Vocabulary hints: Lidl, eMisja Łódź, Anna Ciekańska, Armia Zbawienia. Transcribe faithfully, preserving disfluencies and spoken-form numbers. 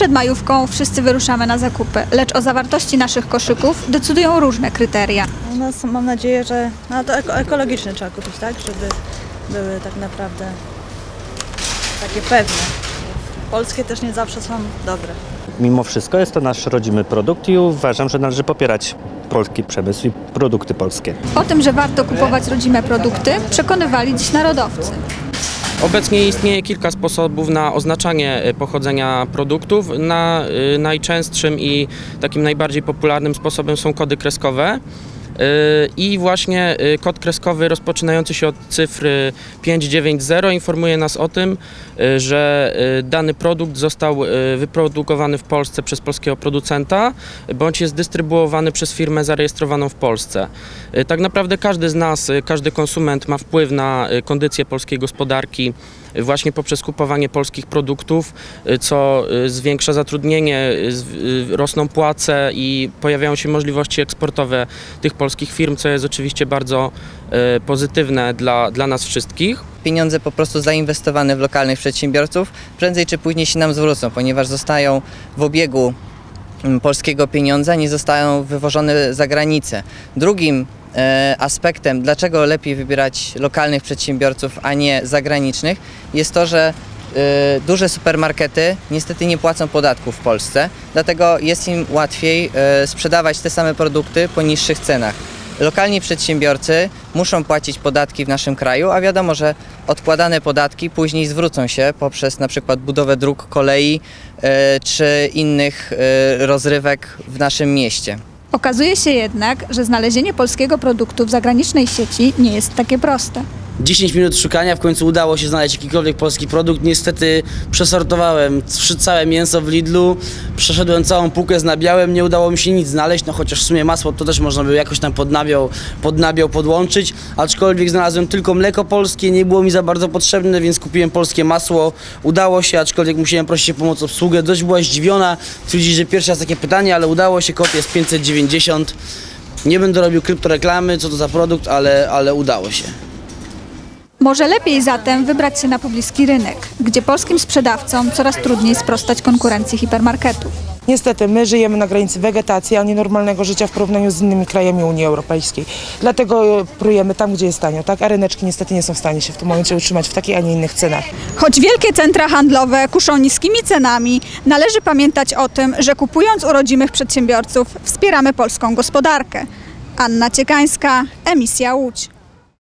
Przed majówką wszyscy wyruszamy na zakupy, lecz o zawartości naszych koszyków decydują różne kryteria. U nas mam nadzieję, że no to ekologiczne trzeba kupić, tak? Żeby były tak naprawdę takie pewne. Polskie też nie zawsze są dobre. Mimo wszystko jest to nasz rodzimy produkt i uważam, że należy popierać polski przemysł i produkty polskie. O tym, że warto kupować rodzime produkty, przekonywali dziś narodowcy. Obecnie istnieje kilka sposobów na oznaczanie pochodzenia produktów. Na, y, najczęstszym i takim najbardziej popularnym sposobem są kody kreskowe. I właśnie kod kreskowy rozpoczynający się od cyfry pięć dziewięć zero informuje nas o tym, że dany produkt został wyprodukowany w Polsce przez polskiego producenta bądź jest dystrybuowany przez firmę zarejestrowaną w Polsce. Tak naprawdę każdy z nas, każdy konsument ma wpływ na kondycję polskiej gospodarki właśnie poprzez kupowanie polskich produktów, co zwiększa zatrudnienie, rosną płace i pojawiają się możliwości eksportowe tych polskich firm, co jest oczywiście bardzo y, pozytywne dla, dla nas wszystkich. Pieniądze po prostu zainwestowane w lokalnych przedsiębiorców prędzej czy później się nam zwrócą, ponieważ zostają w obiegu polskiego pieniądza, nie zostają wywożone za granicę. Drugim aspektem, dlaczego lepiej wybierać lokalnych przedsiębiorców, a nie zagranicznych, jest to, że duże supermarkety niestety nie płacą podatków w Polsce, dlatego jest im łatwiej sprzedawać te same produkty po niższych cenach. Lokalni przedsiębiorcy muszą płacić podatki w naszym kraju, a wiadomo, że odkładane podatki później zwrócą się poprzez na przykład budowę dróg, kolei czy innych rozrywek w naszym mieście. Okazuje się jednak, że znalezienie polskiego produktu w zagranicznej sieci nie jest takie proste. dziesięć minut szukania, w końcu udało się znaleźć jakikolwiek polski produkt. Niestety przesortowałem całe mięso w Lidlu, przeszedłem całą półkę z nabiałem, nie udało mi się nic znaleźć, no chociaż w sumie masło to też można było jakoś tam pod nabiał, pod nabiał podłączyć, aczkolwiek znalazłem tylko mleko polskie, nie było mi za bardzo potrzebne, więc kupiłem polskie masło. Udało się, aczkolwiek musiałem prosić o pomoc obsługę, dość była zdziwiona, twierdzić, że pierwszy raz takie pytanie, ale udało się, kod jest pięćset dziewięćdziesiąt. Nie będę robił kryptoreklamy, co to za produkt, ale, ale udało się. Może lepiej zatem wybrać się na pobliski rynek, gdzie polskim sprzedawcom coraz trudniej sprostać konkurencji hipermarketów. Niestety my żyjemy na granicy wegetacji, a nie normalnego życia w porównaniu z innymi krajami Unii Europejskiej. Dlatego prujemy tam, gdzie jest tanio, tak? A ryneczki niestety nie są w stanie się w tym momencie utrzymać w takich, a nie innych cenach. Choć wielkie centra handlowe kuszą niskimi cenami, należy pamiętać o tym, że kupując u rodzimych przedsiębiorców wspieramy polską gospodarkę. Anna Ciekańska, eMisja Łódź.